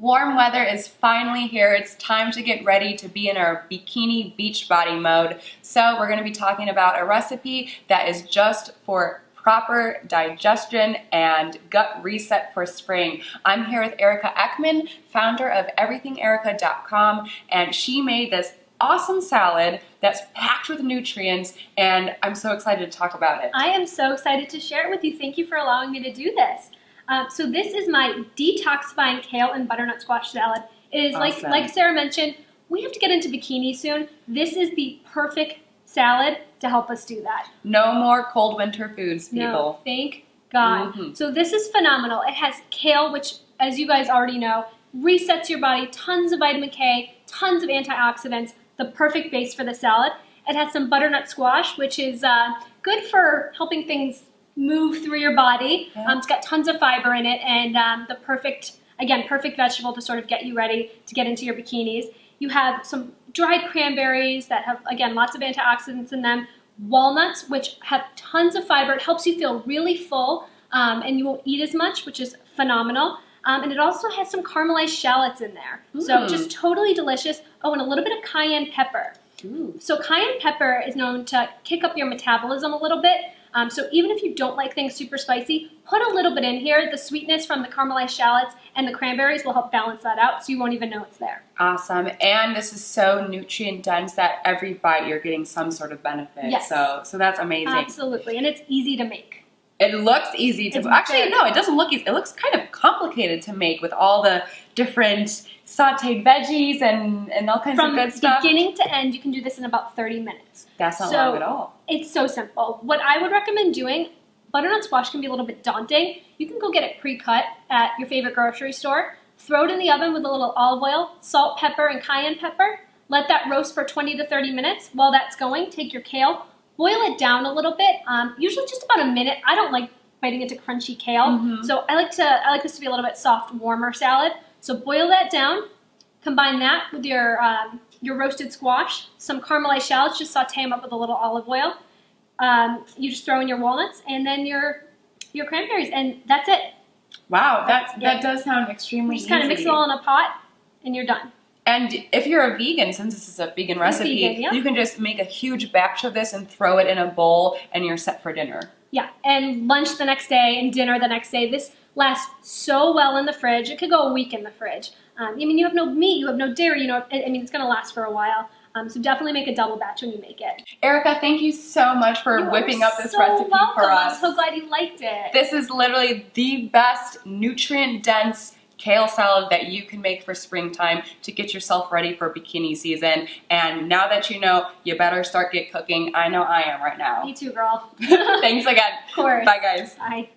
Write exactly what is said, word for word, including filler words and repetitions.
Warm weather is finally here. It's time to get ready to be in our bikini beachbody mode. So we're going to be talking about a recipe that is just for proper digestion and gut reset for spring. I'm here with Erica Ekman, founder of Everything Erica dot com, and she made this awesome salad that's packed with nutrients, and I'm so excited to talk about it. I am so excited to share it with you. Thank you for allowing me to do this. Um, so this is my detoxifying kale and butternut squash salad. It is awesome. like, like Sarah mentioned, we have to get into bikini soon. This is the perfect salad to help us do that. No more cold winter foods, people. No, thank God. Mm-hmm. So this is phenomenal. It has kale, which, as you guys already know, resets your body, tons of vitamin K, tons of antioxidants, the perfect base for the salad. It has some butternut squash, which is uh, good for helping things move through your body. Yeah. Um, it's got tons of fiber in it, and um, the perfect, again, perfect vegetable to sort of get you ready to get into your bikinis. You have some dried cranberries that have, again, lots of antioxidants in them. Walnuts, which have tons of fiber. It helps you feel really full, um, and you won't eat as much, which is phenomenal. Um, and it also has some caramelized shallots in there. Ooh. So just totally delicious. Oh, and a little bit of cayenne pepper. Ooh. So cayenne pepper is known to kick up your metabolism a little bit. Um, so even if you don't like things super spicy, put a little bit in here. The sweetness from the caramelized shallots and the cranberries will help balance that out, so you won't even know it's there. Awesome. And this is so nutrient dense that every bite you're getting some sort of benefit. Yes. So, so that's amazing. Absolutely. And it's easy to make. It looks easy to, it's actually, good. No, it doesn't look easy. It looks kind of complicated to make with all the different sauteed veggies and, and all kinds From of good stuff. From beginning to end, you can do this in about thirty minutes. That's not so long at all. It's so simple. What I would recommend doing, butternut squash can be a little bit daunting. You can go get it pre-cut at your favorite grocery store. Throw it in the oven with a little olive oil, salt, pepper, and cayenne pepper. Let that roast for twenty to thirty minutes. While that's going, take your kale. Boil it down a little bit, um, usually just about a minute. I don't like biting into crunchy kale, mm-hmm. so I like to I like this to be a little bit soft, warmer salad. So boil that down, combine that with your um, your roasted squash, some caramelized shallots, just saute them up with a little olive oil. Um, you just throw in your walnuts and then your your cranberries, and that's it. Wow, that's, that's that does sound extremely easy. You just kind of mix it all in a pot, and you're done. And if you're a vegan, since this is a vegan recipe, vegan, yeah. you can just make a huge batch of this and throw it in a bowl, and you're set for dinner. Yeah, and lunch the next day and dinner the next day. This lasts so well in the fridge. It could go a week in the fridge. Um, I mean, you have no meat, you have no dairy, you know, I mean, it's going to last for a while. Um, so definitely make a double batch when you make it. Erica, thank you so much for you whipping up this so recipe welcome. for us. I'm so glad you liked it. This is literally the best nutrient-dense kale salad that you can make for springtime to get yourself ready for bikini season. And now that you know, you better start get cooking. I know I am right now. Me too, girl. Thanks again. Of course. Bye, guys. Bye.